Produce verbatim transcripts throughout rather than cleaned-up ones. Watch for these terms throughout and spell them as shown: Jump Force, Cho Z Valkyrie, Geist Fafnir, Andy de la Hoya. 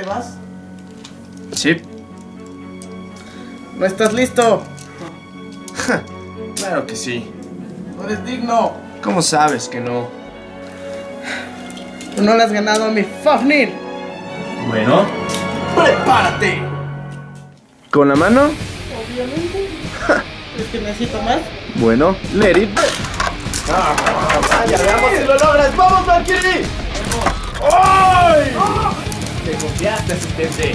¿Te vas? Sí. ¿No estás listo? No. Claro que sí. No eres digno. ¿Cómo sabes que no? Tú no le has ganado a mi Fafnir. Bueno, ¡prepárate! ¿Con la mano? Obviamente. ¿Es que necesito más? Bueno, let it. Ah, vaya, veamos si lo logras. ¡Vamos, Valkyrie! ¡Ay! ¡Oh! Te confiaste, asistente.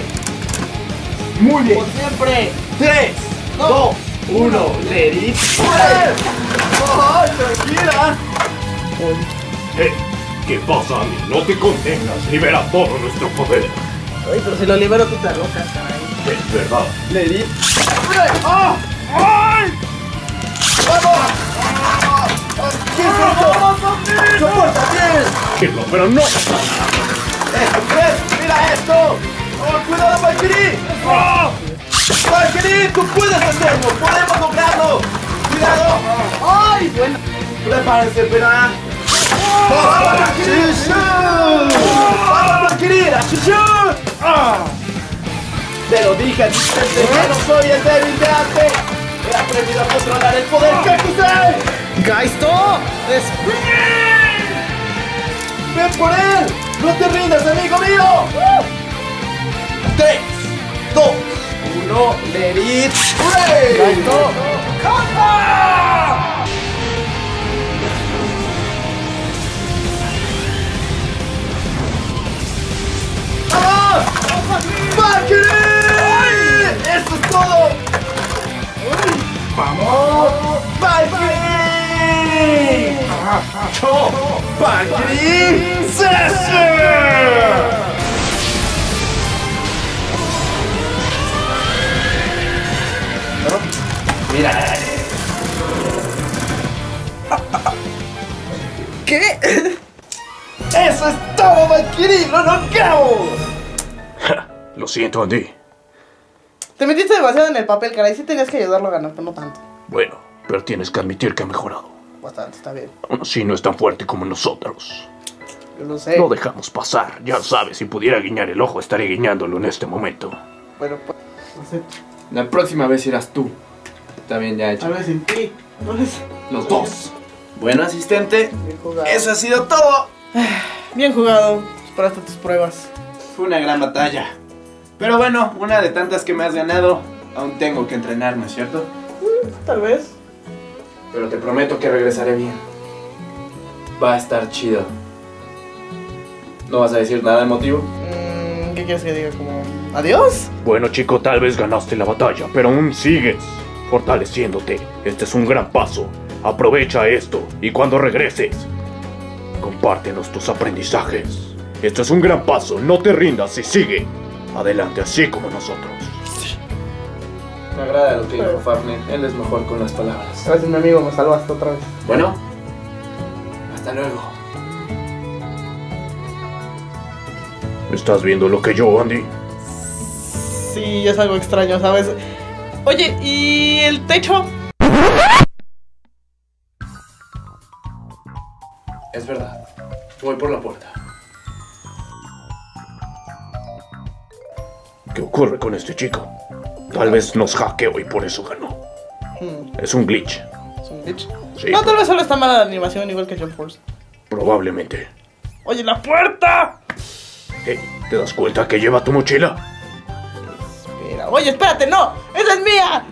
Muy bien. Como siempre. tres, dos, uno, let it. ¡Ay, tranquila! Hey, ¿qué pasa, Andy? No te contengas. Libera todo nuestro poder. Ay, pero si lo libero tú te arrojas, caray. Es verdad. Let it. ¡Oh! ¡Ay! ¡Vamos! ¿Qué es esto? ¡Soporta bien! ¡Pero no! ¡Esto! ¡Mira esto! ¡Oh, cuidado, Valkyrie! ¡Oh! ¡Valkyrie, tú puedes hacerlo! ¡Podemos lograrlo! ¡Cuidado! ¡Ay, bueno! ¡Prepárense, pena! ¡Vamos, Valkyrie! ¡Vamos, Valkyrie! ¡Te lo dije, asistente! ¡Que no soy el débil de antes! ¡He aprendido a controlar el poder que ¡Gaisto! ¡Sprint! ¡Ven por él! ¡No te rindas, amigo mío! tres, dos, uno, let it play. ¡Gaisto! ¡Canta! ¡Vamos! ¡Valkyrie! ¡Eso es todo! ¡Vamos! ¡Valkyrie! ¡Cho Valkyrie! ¡Mira! ¿Qué? ¡Eso es todo, Valkyrie! ¡Lo noqueamos! Lo siento, Andy. Te metiste demasiado en el papel, caray. Sí tenías que ayudarlo a ganar, pero no tanto. Bueno, pero tienes que admitir que ha mejorado. Bastante, está bien. Aún así no es tan fuerte como nosotros. Yo lo sé. Lo dejamos pasar, ya sabes, si pudiera guiñar el ojo estaría guiñándolo en este momento. Bueno, pues, acepto. La próxima vez irás tú. También ya he hecho. Tal vez en ti. No les... Los dos. Bueno, asistente. Bien jugado. Eso ha sido todo. Bien jugado. Superaste tus pruebas. Fue una gran batalla. Pero bueno, una de tantas que me has ganado. Aún tengo que entrenar, ¿no es cierto? Tal vez. Pero te prometo que regresaré bien. Va a estar chido. ¿No vas a decir nada emotivo? Mm, ¿Qué quieres que diga? ¿Como adiós? Bueno, chico, tal vez ganaste la batalla, pero aún sigues fortaleciéndote. Este es un gran paso. Aprovecha esto y cuando regreses, compártenos tus aprendizajes. Este es un gran paso. No te rindas y sigue adelante así como nosotros. Me agrada lo que dijo Fafnir, él es mejor con las palabras. Gracias, mi amigo, me salvaste otra vez. Bueno, hasta luego. ¿Estás viendo lo que yo, Andy? Sí, es algo extraño, ¿sabes? Oye, ¿y el techo? Es verdad, voy por la puerta. ¿Qué ocurre con este chico? Tal vez nos hackeó y por eso ganó. Hmm. Es un glitch. ¿Es un glitch? Sí. No, tal vez solo está mala la animación, igual que Jump Force. Probablemente. ¡Oye, la puerta! Hey, ¿te das cuenta que lleva tu mochila? Espera. Oye, espérate, no. ¡Esa es mía!